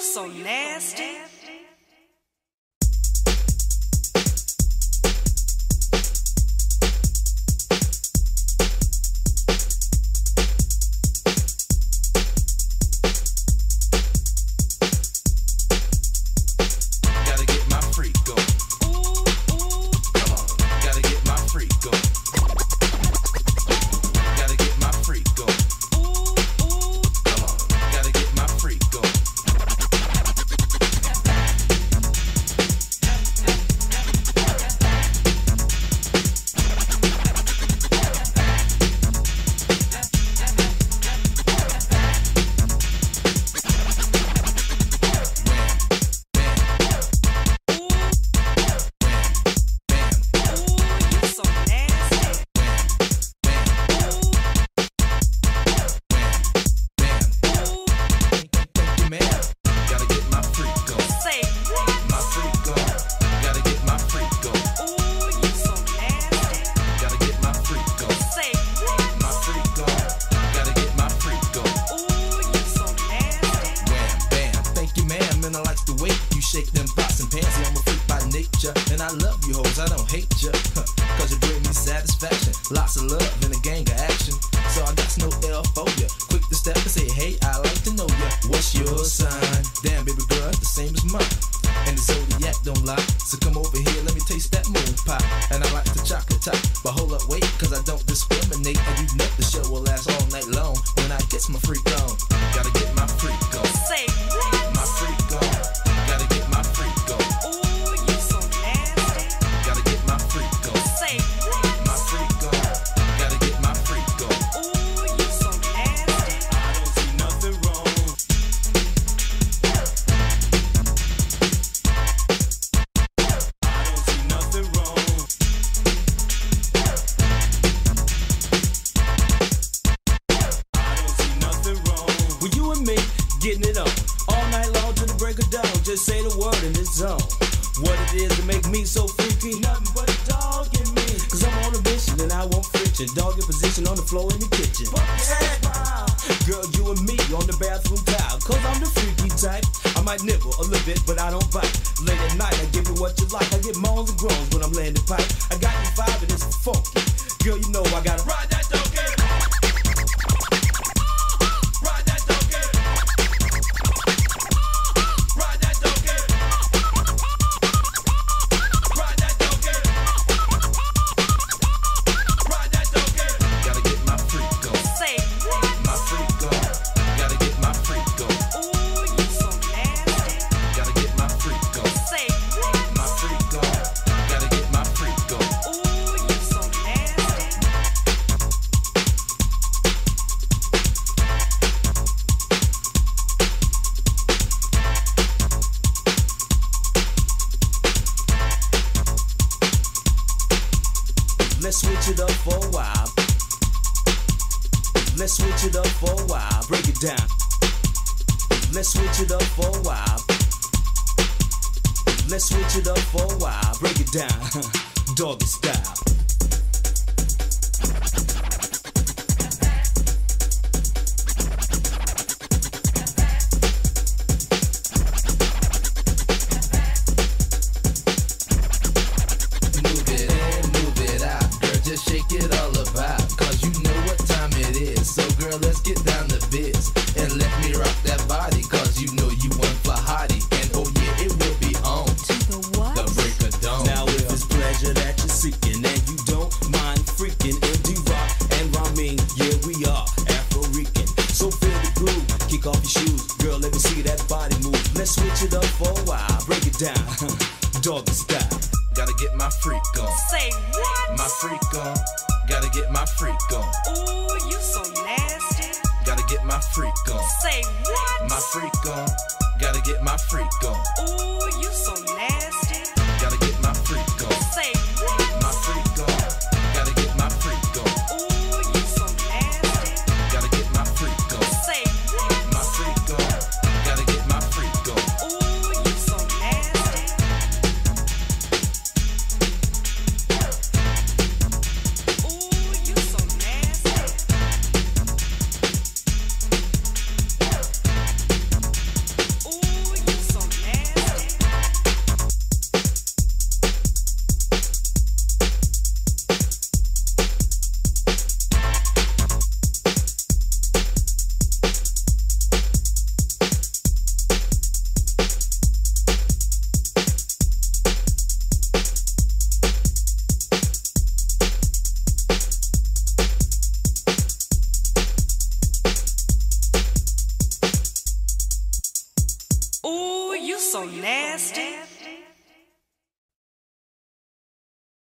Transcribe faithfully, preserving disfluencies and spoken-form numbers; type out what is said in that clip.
you so nasty. Shake them pots and pansy, I'm a freak by nature. And I love you hoes, I don't hate ya. Cause you bring me satisfaction. Lots of love and a gang of action. So I got no L for ya. Quick to step and say, hey, I like to know ya. What's your sign? Damn, baby girl, the same as mine. And the zodiac don't lie. So come over here, let me taste that moon pie. And I like the chocolate top. But hold up, wait, cause I don't discriminate. And you know the show will last all night long. When I get my freak on, gotta get my freak on. Say what? My freak on. Getting it on all night long till the break of dawn. Just say the word and it's on. What it is to make me so freaky, nothing but a dog in me. Cause I'm on a mission and I want friction. Dog in position on the floor in the kitchen. Girl, you and me on the bathroom tile. Cause I'm the freaky type. I might nibble a little bit, but I don't bite. Late at night, I give you what you like. I get moans and groans when I'm laying the pipe. I got you vibing, it's funky. Girl, you know I gotta ride that dog. Let's switch it up for a while. Let's switch it up for a while. Break it down. Let's switch it up for a while. Let's switch it up for a while. Break it down. Doggy style. Let's get down to biz and let me rock that body, cause you know you want fly hottie. And oh yeah, it will be on to the what? The break of dawn. Now if it's pleasure that you're seeking and you don't mind freaking, M D Rock and Ramin, yeah we are Afro-Rican. So feel the groove, kick off your shoes, girl let me see that body move. Let's switch it up for a while, break it down, doggy style. Gotta get my freak on. Say what? My freak on. Gotta get my freak on. Ooh, you so nasty. Gotta get my freak on. Say what? My freak on. Gotta get my freak on. Ooh, you so nasty. Gotta get my freak on. Say what? My freak on. Gotta get my freak on. Ooh, you so nasty. Gotta get my freak on. Say what? My freak on. Gotta get my freak on. Ooh, you so nasty. Ooh, so nasty.